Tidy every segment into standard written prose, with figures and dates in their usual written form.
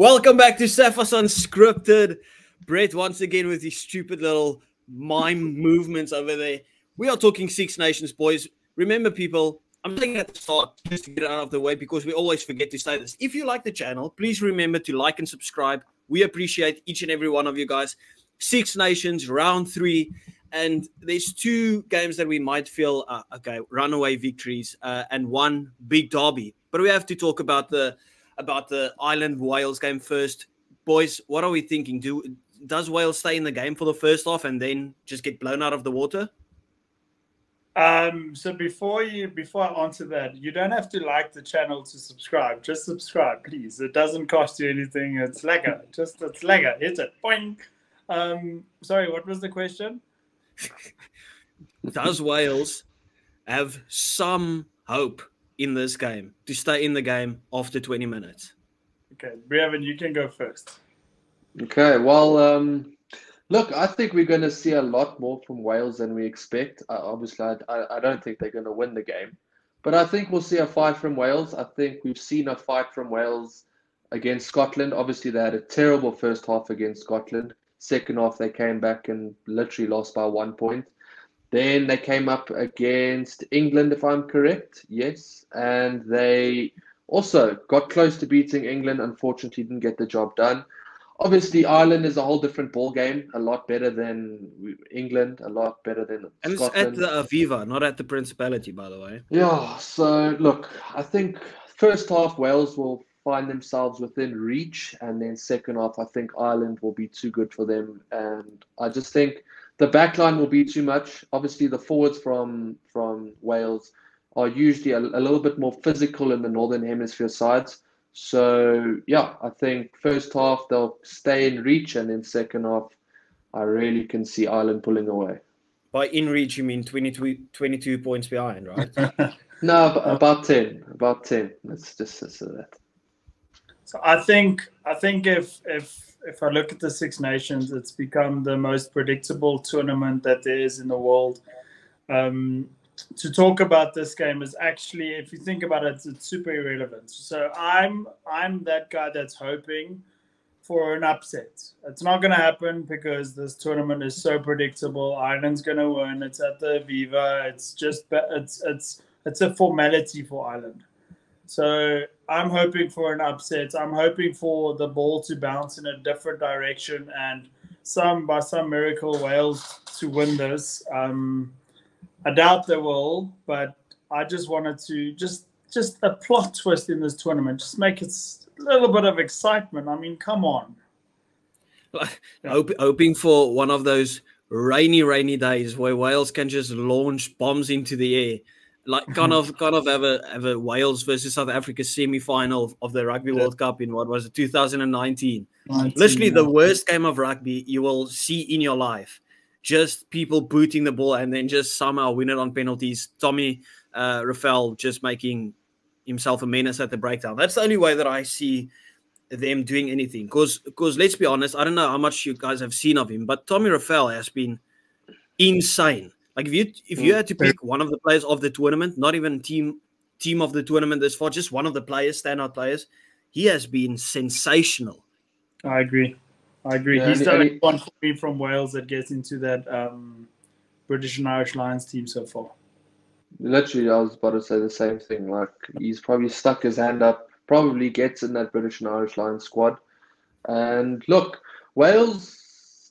Welcome back to Saffa's Unscripted. Brett, once again, with his stupid little mime movements over there. We are talking Six Nations, boys. Remember, people, I'm saying at the start just to get it out of the way because we always forget to say this. If you like the channel, please remember to like and subscribe. We appreciate each and every one of you guys. Six Nations, round three. And there's two games that we might feel, okay, runaway victories and one big derby. But we have to talk about the Ireland-Wales game first. Boys, what are we thinking? Does Wales stay in the game for the first half and then just get blown out of the water? So before I answer that, you don't have to like the channel to subscribe. Just subscribe, please. It doesn't cost you anything. It's lekker. Just, it's lekker. Hit it. Boing. Sorry, what was the question? Does Wales have some hope in this game to stay in the game after 20 minutes? Okay, Brevan, you can go first. Okay, well, look, I think we're going to see a lot more from Wales than we expect. Obviously, I don't think they're going to win the game. But I think we'll see a fight from Wales. I think we've seen a fight from Wales against Scotland. Obviously, they had a terrible first half against Scotland. Second half, they came back and literally lost by 1 point. Then they came up against England, if I'm correct. Yes. And they also got close to beating England. Unfortunately, didn't get the job done. Obviously, Ireland is a whole different ball game. A lot better than England. A lot better than Scotland. And it's at the Aviva, not at the Principality, by the way. Yeah. So, look, I think first half Wales will find themselves within reach. And then second half, I think Ireland will be too good for them. And I just think the back line will be too much. Obviously, the forwards from Wales are usually a little bit more physical in the Northern Hemisphere sides. So, yeah, I think first half they'll stay in reach, and then second half I really can see Ireland pulling away. By in reach, you mean 22 points behind, right? No, about 10. About 10. Let's just say that. So I think if I look at the Six Nations, it's become the most predictable tournament that there is in the world. To talk about this game is actually, if you think about it, it's super irrelevant. So I'm that guy that's hoping for an upset. It's not going to happen because this tournament is so predictable. Ireland's going to win. It's at the Aviva. It's just it's a formality for Ireland. So I'm hoping for an upset. I'm hoping for the ball to bounce in a different direction and by some miracle Wales to win this. I doubt they will, but I just wanted to just a plot twist in this tournament. Just make it a little bit of excitement. I mean, come on. Hoping for one of those rainy days where Wales can just launch bombs into the air. Like kind of have a Wales versus South Africa semi-final of the Rugby World Cup in, what was it, 2019? Literally the worst game of rugby you will see in your life. Just people booting the ball and then just somehow win it on penalties. Tommy Rafael just making himself a menace at the breakdown. That's the only way that I see them doing anything. Because let's be honest, I don't know how much you guys have seen of him, but Tommy Rafael has been insane. Like if you had to pick one of the players of the tournament, not even team of the tournament this far, just one of the players, standout players, he has been sensational. I agree. Yeah, he's the only one for me from Wales that gets into that British and Irish Lions team so far. Literally, I was about to say the same thing. Like he's probably stuck his hand up, probably gets in that British and Irish Lions squad. And look, Wales.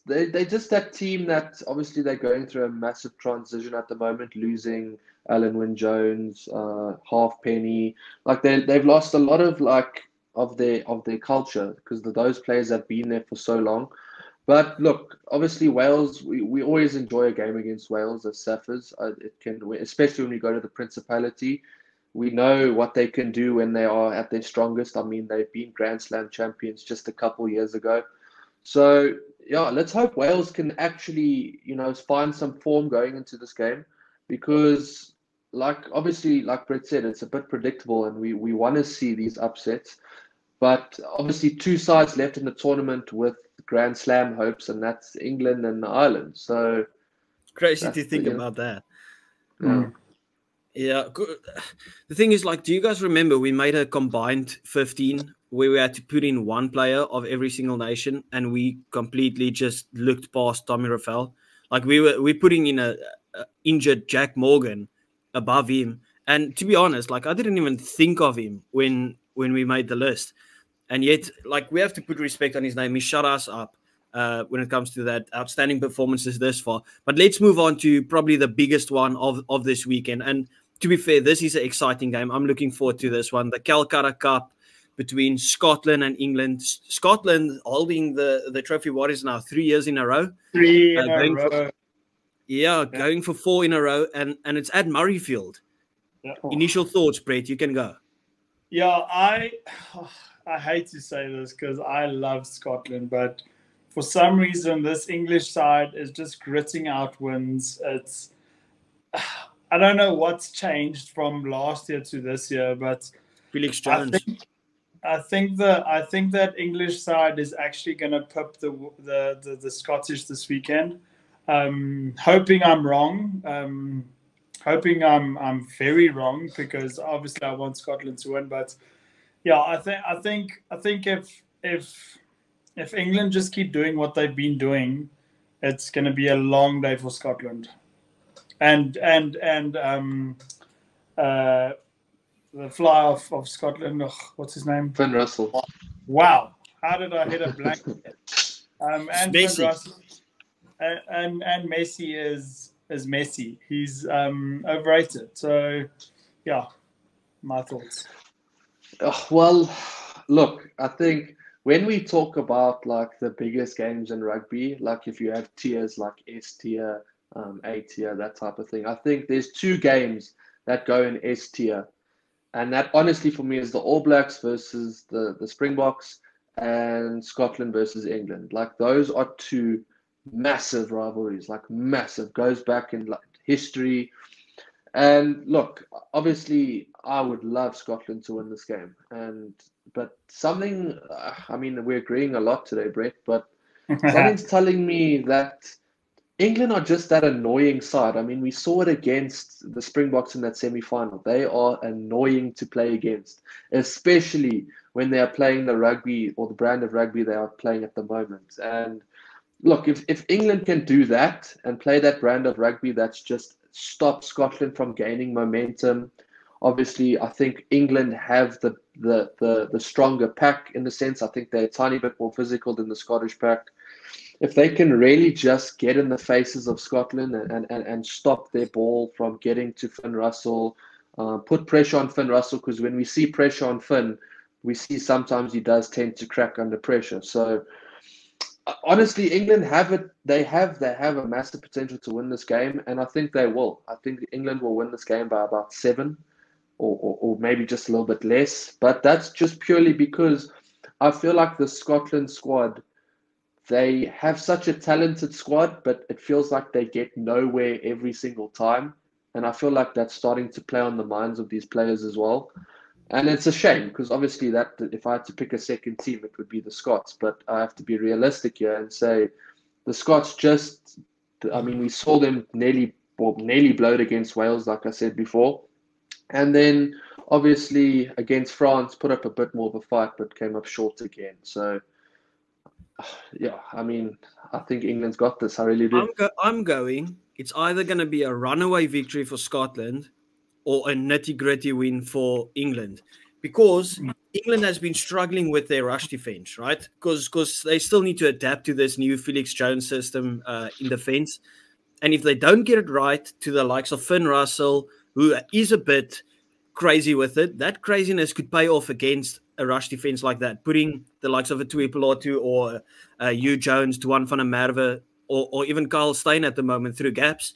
They're just that team that obviously they're going through a massive transition at the moment, losing Alun Wyn Jones, Halfpenny. Like they've lost a lot of their culture because those players have been there for so long. But look, obviously Wales, we always enjoy a game against Wales as Saffas. It can, especially when we go to the Principality, we know what they can do when they are at their strongest. I mean, they've been Grand Slam champions just a couple years ago, so. Yeah, let's hope Wales can actually, find some form going into this game because, obviously, like Brett said, it's a bit predictable and we want to see these upsets. But obviously, two sides left in the tournament with Grand Slam hopes, and that's England and Ireland. So crazy to think about that. Mm. Yeah. The thing is, do you guys remember we made a combined 15 where we had to put in one player of every single nation, and we completely just looked past Tommy Rafael. Like we're putting in a injured Jack Morgan above him. And to be honest, like I didn't even think of him when we made the list. And yet, like, we have to put respect on his name. He shut us up when it comes to that. Outstanding performances this far. But let's move on to probably the biggest one of this weekend. And to be fair, this is an exciting game. I'm looking forward to this one. The Calcutta Cup between Scotland and England. Scotland holding the trophy, what is now 3 years in a row? Three in a row. Going for four in a row. And it's at Murrayfield. Yeah. Initial thoughts, Brett, you can go. Yeah, I hate to say this because I love Scotland, but for some reason, this English side is just gritting out wins. It's, I don't know what's changed from last year to this year, but Felix Jones. I think that English side is actually going to pip the Scottish this weekend. Hoping I'm wrong. Hoping I'm very wrong, because obviously I want Scotland to win, but. Yeah, I think if England just keep doing what they've been doing, it's going to be a long day for Scotland, and the fly off of Scotland. Oh, what's his name? Finn Russell. Wow, how did I hit a blank? And Finn Russell, and Messi is Messi. He's overrated. So, yeah, my thoughts. Well, look, I think when we talk about like the biggest games in rugby, like if you have tiers like S tier, A tier, that type of thing, I think there's two games that go in S tier. And that honestly for me is the All Blacks versus the Springboks and Scotland versus England. Like those are two massive rivalries, like massive, goes back in like history. And look, obviously, I would love Scotland to win this game. But something, I mean, we're agreeing a lot today, Brett, but something's telling me that England are just that annoying side. I mean, we saw it against the Springboks in that semi-final. They are annoying to play against, especially when they are playing the rugby or the brand of rugby they are playing at the moment. And look, if England can do that and play that brand of rugby that's just stop Scotland from gaining momentum. Obviously, I think England have the stronger pack in the sense. I think they're a tiny bit more physical than the Scottish pack. If they can really just get in the faces of Scotland and stop their ball from getting to Finn Russell, put pressure on Finn Russell, because when we see pressure on Finn, we see sometimes he does tend to crack under pressure. So honestly, England have it. They have a massive potential to win this game, and I think they will. I think England will win this game by about 7, or maybe just a little bit less. But that's just purely because I feel like the Scotland squad, they have such a talented squad, but it feels like they get nowhere every single time. And I feel like that's starting to play on the minds of these players as well. And it's a shame, because obviously that if I had to pick a second team, it would be the Scots. But I have to be realistic here and say the Scots just, I mean, we saw them nearly blowed against Wales, like I said before. And then obviously against France, put up a bit more of a fight, but came up short again. So, yeah, I mean, I think England's got this. I really do. I'm going. It's either going to be a runaway victory for Scotland or a nitty-gritty win for England, because England has been struggling with their rush defense, right? Because they still need to adapt to this new Felix Jones system in defense. And if they don't get it right to the likes of Finn Russell, who is a bit crazy with it, that craziness could pay off against a rush defense like that, putting the likes of a Tuipulotu or Hugh Jones, Duhan van der Merwe, or even Kyle Steyn at the moment through gaps.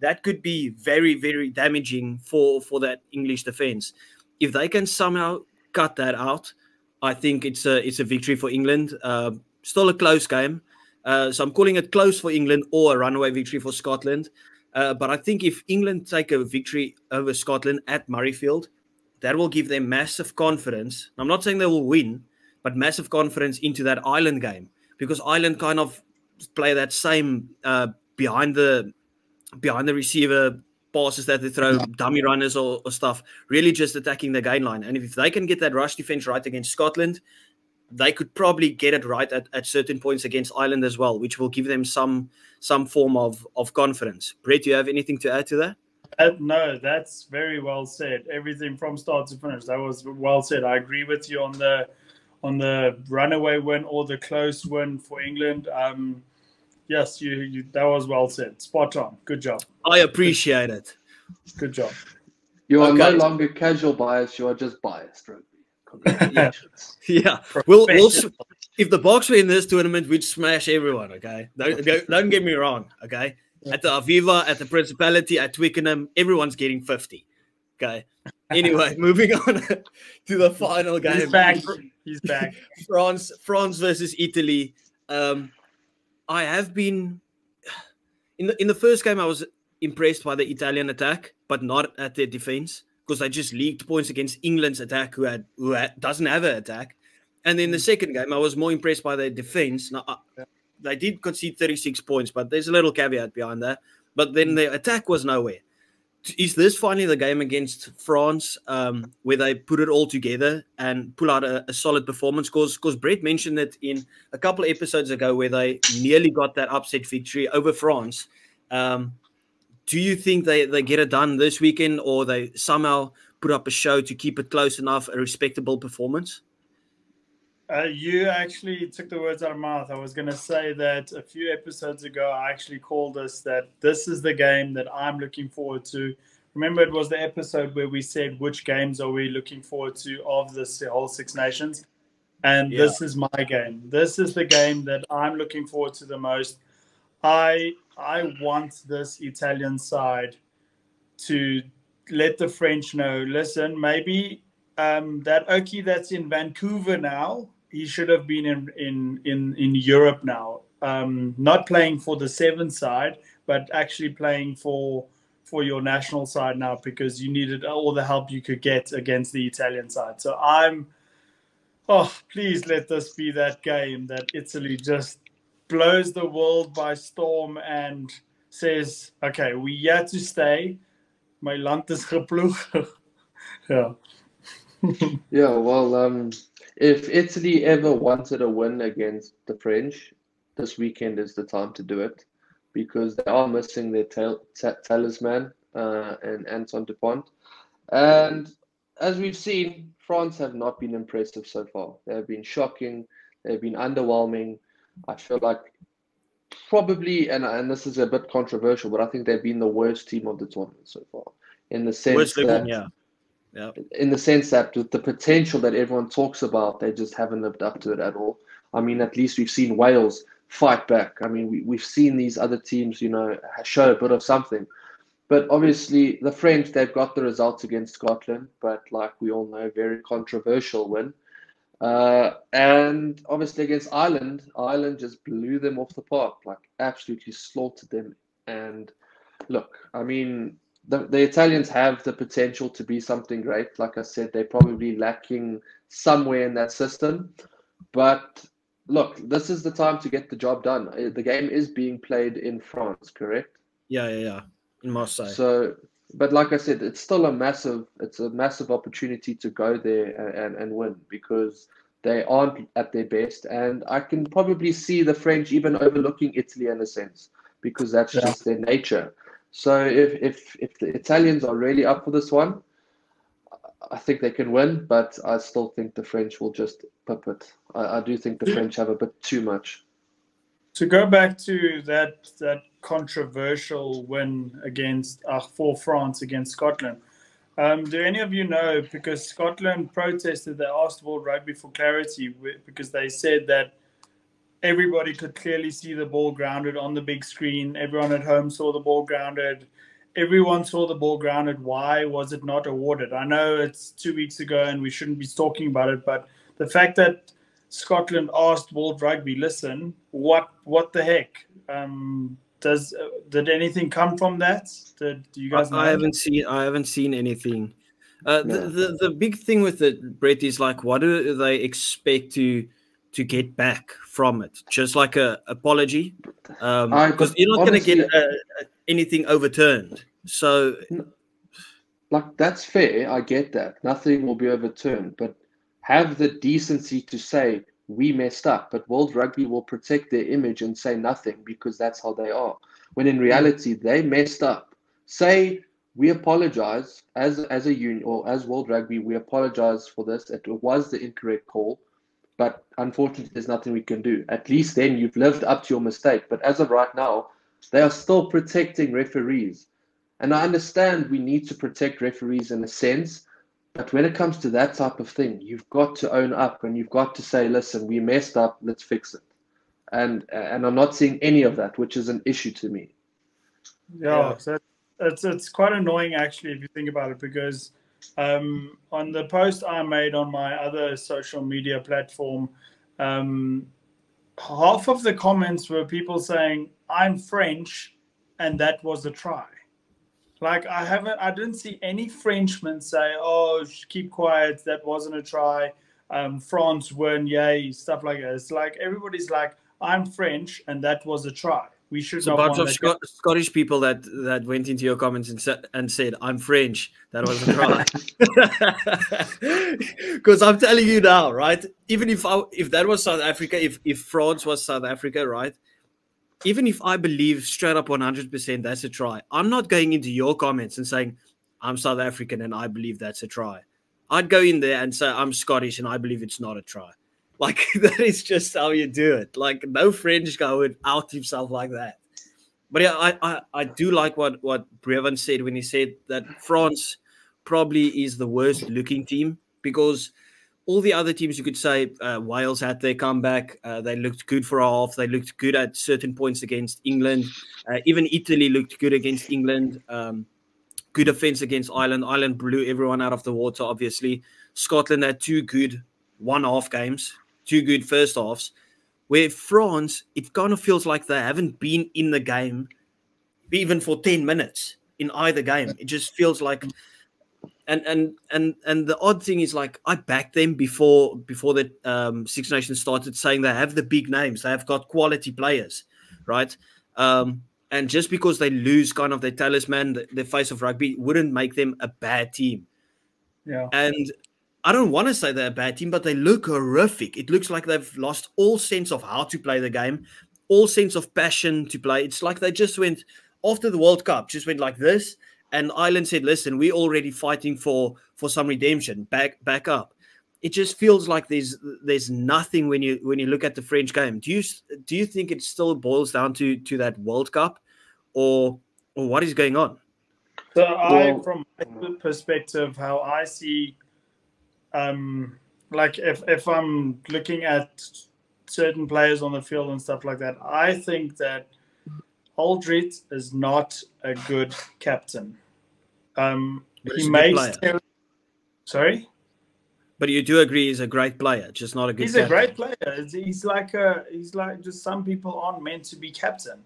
That could be very, very damaging for that English defense. If they can somehow cut that out, I think it's a victory for England. Still a close game. So I'm calling it close for England or a runaway victory for Scotland. But I think if England take a victory over Scotland at Murrayfield, that will give them massive confidence. I'm not saying they will win, but massive confidence into that Ireland game, because Ireland kind of play that same behind the receiver passes that they throw, dummy runners or stuff, really just attacking the game line. And if they can get that rush defense right against Scotland, they could probably get it right at certain points against Ireland as well, which will give them some form of confidence. Brett, do you have anything to add to that? No, that's very well said. Everything from start to finish, that was well said. I agree with you on the runaway win or the close win for England. Yes, you that was well said. Spot on. Good job. I appreciate it. Good job. You are no longer casual biased. You are just biased, right? Congratulations. Yeah. We'll, if the Boks were in this tournament, we'd smash everyone, okay? Don't get me wrong, okay? At the Aviva, at the Principality, at Twickenham, everyone's getting 50, okay? Anyway, moving on to the final game. He's back. He's back. France versus Italy. I have been in the first game. I was impressed by the Italian attack, but not at their defense, because they just leaked points against England's attack, who doesn't have an attack. And then the second game, I was more impressed by their defense. Now, they did concede 36 points, but there's a little caveat behind that. But then their attack was nowhere. Is this finally the game against France where they put it all together and pull out a solid performance? Because Brett mentioned it in a couple of episodes ago where they nearly got that upset victory over France. Do you think they get it done this weekend, or they somehow put up a show to keep it close enough, a respectable performance? You actually took the words out of my mouth. I was going to say that a few episodes ago, I actually called us that this is the game that I'm looking forward to. Remember, it was the episode where we said, which games are we looking forward to of this whole Six Nations? And this is my game. This is the game that I'm looking forward to the most. I want this Italian side to let the French know, listen, maybe that Oki that's in Vancouver now, he should have been in Europe now, not playing for the seven side, but actually playing for your national side now, because you needed all the help you could get against the Italian side. So please let this be that game that Italy just blows the world by storm and says, okay, we here to stay. My land is geploeg. Yeah. Yeah, well, if Italy ever wanted a win against the French, this weekend is the time to do it, because they are missing their talisman and Antoine Dupont. And as we've seen, France have not been impressive so far. They have been shocking. They've been underwhelming. I feel like probably, and this is a bit controversial, but I think they've been the worst team of the tournament so far. In the sense that with the potential that everyone talks about, they just haven't lived up to it at all. I mean, at least we've seen Wales fight back. I mean, we've seen these other teams, show a bit of something. But obviously, the French, they've got the results against Scotland, but like we all know, very controversial win. And obviously against Ireland just blew them off the park, like absolutely slaughtered them. And look, I mean, the Italians have the potential to be something great. Like I said, they're probably lacking somewhere in that system. But look, this is the time to get the job done. The game is being played in France, correct? Yeah. In Marseille. So, but like I said, it's still a massive opportunity to go there and win, because they aren't at their best. And I can probably see the French even overlooking Italy in a sense, because that's just their nature. So if the Italians are really up for this one, I think they can win, but I still think the French will just pip it. I do think the French have a bit too much. To go back to that controversial win for France against Scotland, do any of you know, because Scotland protested, they asked World Rugby for clarity because they said that everybody could clearly see the ball grounded on the big screen. Everyone at home saw the ball grounded. Everyone saw the ball grounded. Why was it not awarded? I know it's 2 weeks ago and we shouldn't be talking about it, but the fact that Scotland asked World Rugby, listen, what the heck? Did anything come from that? Do you guys know? I haven't seen anything. The big thing with it, Brett, is like, what do they expect to get back from it? Just like an apology, because you're not going to get anything overturned. So, like, that's fair. I get that. Nothing will be overturned. But have the decency to say, we messed up. But World Rugby will protect their image and say nothing because that's how they are. When in reality, they messed up. Say, we apologize as a union, or as World Rugby, we apologize for this. It was the incorrect call. But unfortunately, there's nothing we can do. At least then you've lived up to your mistake. But as of right now, they are still protecting referees. And I understand we need to protect referees in a sense. But when it comes to that type of thing, you've got to own up and you've got to say, listen, we messed up. Let's fix it. And I'm not seeing any of that, which is an issue to me. Yeah, so it's quite annoying, actually, if you think about it, because on the post I made on my other social media platform, half of the comments were people saying, I'm French, and that was a try. Like, I didn't see any Frenchmen say, oh, keep quiet, that wasn't a try. France won, yay, stuff like that. It's like everybody's like, I'm French, and that was a try. We should it's not a bunch of Scottish people that went into your comments and said, I'm French. That was a try. Because I'm telling you now, right? Even if that was South Africa, if France was South Africa, right? Even if I believe straight up 100% that's a try, I'm not going into your comments and saying, I'm South African and I believe that's a try. I'd go in there and say, I'm Scottish and I believe it's not a try. Like, that is just how you do it. Like, no French guy would out himself like that. But yeah, I do like what Brevin said when he said that France probably is the worst-looking team, because all the other teams, you could say, Wales had their comeback. They looked good for a half. They looked good at certain points against England. Even Italy looked good against England. Good offense against Ireland. Ireland blew everyone out of the water, obviously. Scotland had two good one-half games. Two good first halves, where France, it kind of feels like they haven't been in the game even for 10 minutes in either game. It just feels like, and the odd thing is, like, I backed them before the Six Nations started, saying they have the big names, they have got quality players, right? And just because they lose kind of their talisman, the face of rugby, wouldn't make them a bad team. Yeah. And I don't want to say they're a bad team, but they look horrific. It looks like they've lost all sense of how to play the game, all sense of passion to play. It's like they just went, after the World Cup, just went like this, and Ireland said, listen, we're already fighting for some redemption. Back up. It just feels like there's nothing when you look at the French game. Do you think it still boils down to that World Cup, or what is going on? So from my perspective, how I see, like, if I'm looking at certain players on the field and stuff like that, I think that Aldridge is not a good captain. He makes... Sorry? But you do agree he's a great player, just not a good captain. He's a great player. He's like just some people aren't meant to be captain.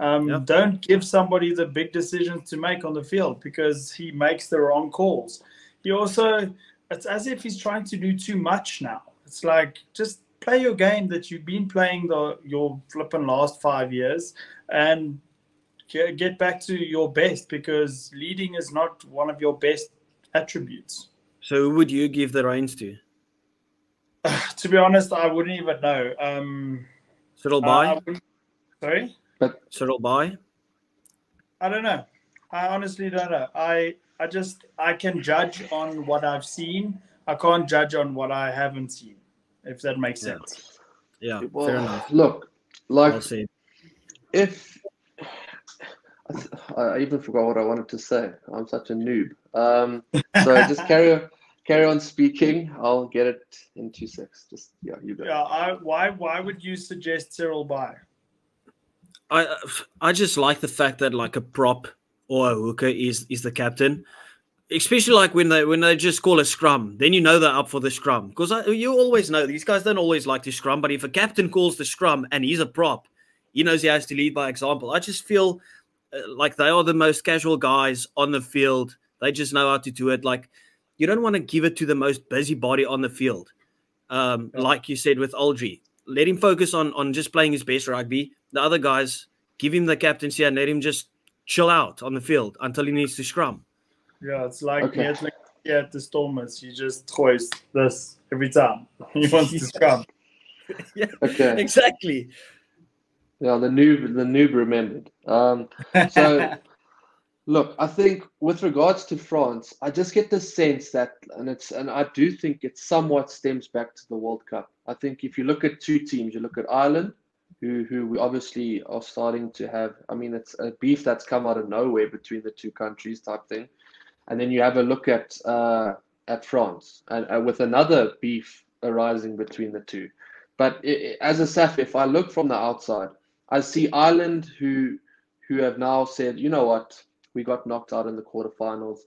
Yep. Don't give somebody the big decisions to make on the field, because he makes the wrong calls. He also... It's as if he's trying to do too much now. It's like, just play your game that you've been playing your flipping last 5 years and get back to your best, because leading is not one of your best attributes. So who would you give the reins to? To be honest, I wouldn't even know. Cyril Bai? Sorry? Cyril Bai? I don't know. I honestly don't know. I can judge on what I've seen. I can't judge on what I haven't seen, if that makes sense. Yeah, well, fair enough. Look, like, if I even forgot what I wanted to say. I'm such a noob. So just carry on speaking. I'll get it in 2 seconds. Just you go. Yeah, why would you suggest Cyril Bai? I just like the fact that, like, a prop or a hooker is the captain, especially like when they just call a scrum, then you know they're up for the scrum, because you always know these guys don't always like to scrum, but if a captain calls the scrum and he's a prop, he knows he has to lead by example. I just feel like they are the most casual guys on the field. They just know how to do it. Like, you don't want to give it to the most busybody on the field. Like you said with Aldridge, let him focus on just playing his best rugby. The other guys, give him the captaincy and let him just chill out on the field until he needs to scrum. Yeah, it's like at the Stormers, he just throws this every time he wants to scrum. Yeah, okay, exactly. Yeah, the noob remembered. So look, I think with regards to France, I just get the sense that, and I do think it somewhat stems back to the World Cup. I think if you look at two teams, you look at Ireland, who we obviously are starting to have. I mean, it's a beef that's come out of nowhere between the two countries type thing. And then you have a look at France, and with another beef arising between the two. But as a SAF, if I look from the outside, I see Ireland who have now said, you know what, we got knocked out in the quarterfinals.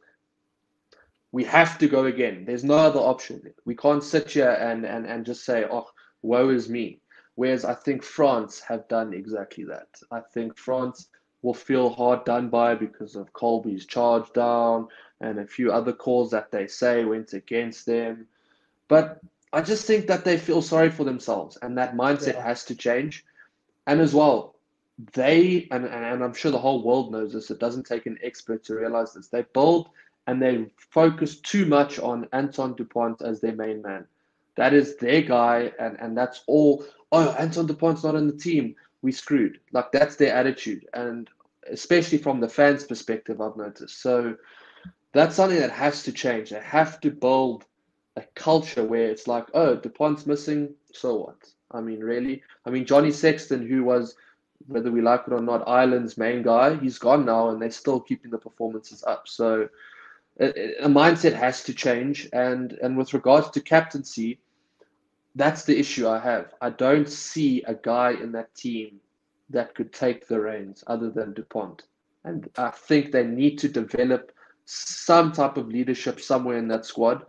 We have to go again. There's no other option. We can't sit here and just say, oh, woe is me. Whereas I think France have done exactly that. I think France will feel hard done by because of Colby's charge down and a few other calls that they say went against them. But I just think that they feel sorry for themselves, and that mindset has to change. And as well, they, and I'm sure the whole world knows this, it doesn't take an expert to realize this, they build and they focus too much on Antoine Dupont as their main man. That is their guy, and that's all. Oh, Antoine Dupont's not in the team, we screwed. Like, that's their attitude, and especially from the fans' perspective, I've noticed. So that's something that has to change. They have to build a culture where it's like, oh, Dupont's missing, so what? I mean, really? I mean, Johnny Sexton, who was, whether we like it or not, Ireland's main guy, he's gone now, and they're still keeping the performances up. So a mindset has to change, and with regards to captaincy, that's the issue I have. I don't see a guy in that team that could take the reins other than Dupont. And I think they need to develop some type of leadership somewhere in that squad.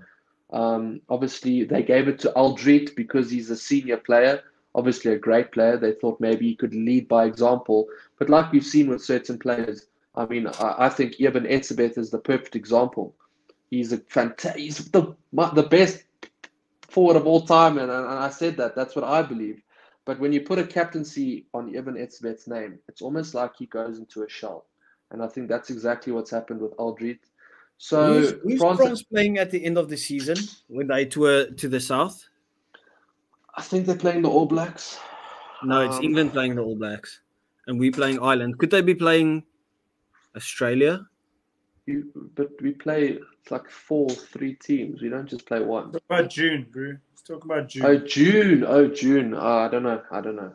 Obviously, they gave it to Aldridge because he's a senior player, obviously a great player. They thought maybe he could lead by example. But like we've seen with certain players, I mean, I think Eben Etzebeth is the perfect example. He's he's the best forward of all time, and I said that. That's what I believe. But when you put a captaincy on Eben Etzebeth's name, it's almost like he goes into a shell. And I think that's exactly what's happened with Aldridge. So who's France playing at the end of the season when they tour to the south? I think they're playing the All Blacks. No, it's England playing the All Blacks, and we're playing Ireland. Could they be playing Australia? But we play like 4-3 teams. We don't just play one. What about June, bro? Let's talk about June. Oh, June. I don't know. I don't know.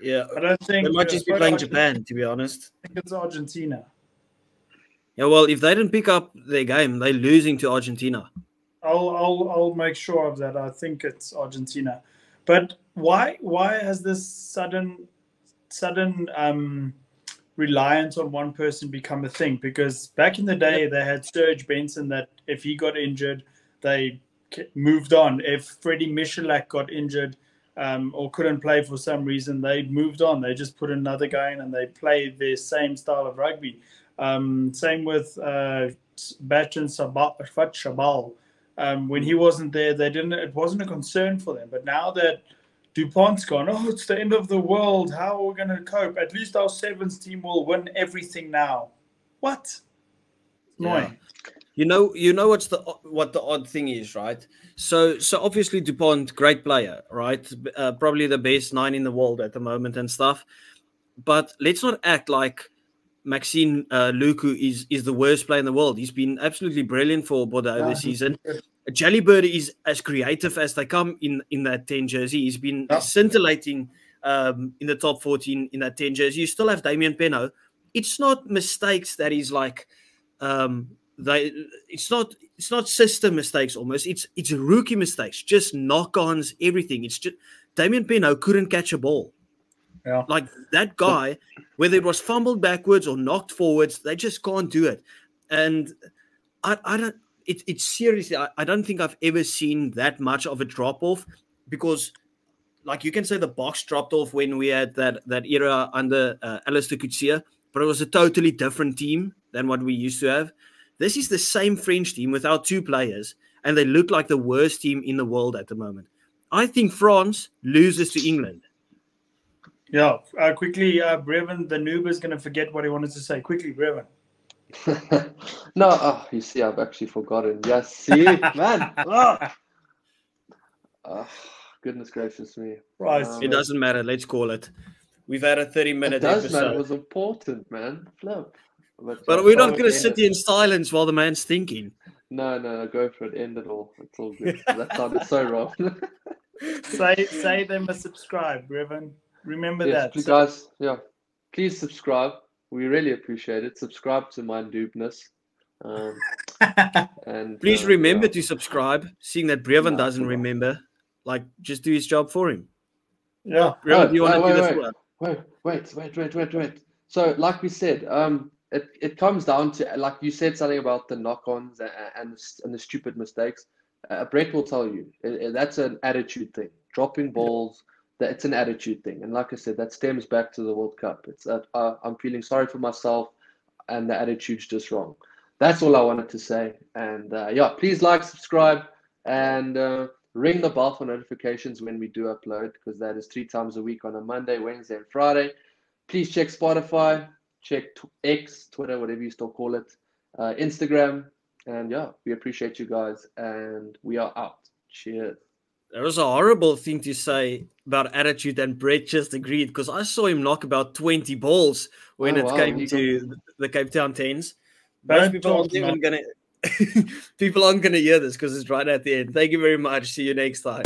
Yeah, I don't think they might just be playing Japan, to be honest. I think it's Argentina. Yeah, well, if they didn't pick up their game, they're losing to Argentina. I'll make sure of that. I think it's Argentina. But why has this sudden reliance on one person become a thing? Because back in the day, they had Serge Benson that if he got injured, they moved on. If Freddie Michalak got injured or couldn't play for some reason, they moved on. They just put another guy in and they played their same style of rugby. Same with Bastien Chabal. When he wasn't there, it wasn't a concern for them. But now that Dupont's gone, oh, it's the end of the world. How are we going to cope? At least our sevens team will win everything now. What? Annoying. Yeah. You know what the odd thing is, right? So obviously Dupont, great player, right? Probably the best 9 in the world at the moment and stuff. But let's not act like Maxime Luku is the worst player in the world. He's been absolutely brilliant for Bordeaux this season. Jellybird is as creative as they come in that 10 jersey. He's been scintillating in the top 14 in that 10 jersey. You still have Damien Peno. It's not mistakes that he's like it's not system mistakes almost. It's rookie mistakes, just knock-ons, everything. It's just Damien Peno couldn't catch a ball. Yeah. Like that guy, whether it was fumbled backwards or knocked forwards, they just can't do it. And I don't think I've ever seen that much of a drop-off, because like you can say the box dropped off when we had that era under Alistair Coutier, but it was a totally different team than what we used to have. This is the same French team without two players, and they look like the worst team in the world at the moment. I think France loses to England. Yeah, quickly, Brevin, the noob is going to forget what he wanted to say. Quickly, Brevin. No, oh, you see, I've actually forgotten. Yes, see, man. Oh. Oh, goodness gracious me. Right. It doesn't matter. Let's call it. We've had a 30-minute episode. It does matter. It was important, man. Flip. But we're not going to sit here in silence while the man's thinking. No, no, no. Go for it. End it all. It's all good. That sounded so wrong. Say they must subscribe, Brevin. Remember that. Please, guys, yeah. Please subscribe. We really appreciate it. Subscribe to my noobness. And please remember to subscribe, seeing that Brevin doesn't remember. Like, just do his job for him. Yeah. Brevin, do you want to do this one? Wait. So, like we said, it comes down to, like you said, something about the knock-ons and the stupid mistakes. Brett will tell you. That's an attitude thing. Dropping balls. It's an attitude thing, and like I said, that stems back to the World Cup. It's that I'm feeling sorry for myself, and the attitude's just wrong. That's all I wanted to say. And yeah, please like, subscribe, and ring the bell for notifications when we do upload, because that is 3 times a week on a Monday, Wednesday, and Friday. Please check Spotify, check X, Twitter, whatever you still call it, Instagram, and yeah, we appreciate you guys, and we are out. Cheers. That was a horrible thing to say about attitude, and Brett just agreed, because I saw him knock about 20 balls when came to the Cape Town 10s. Most people aren't even going to hear this because it's right at the end. Thank you very much. See you next time.